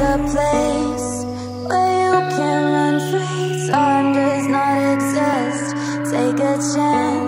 a place where you can run free. Time does not exist. Take a chance.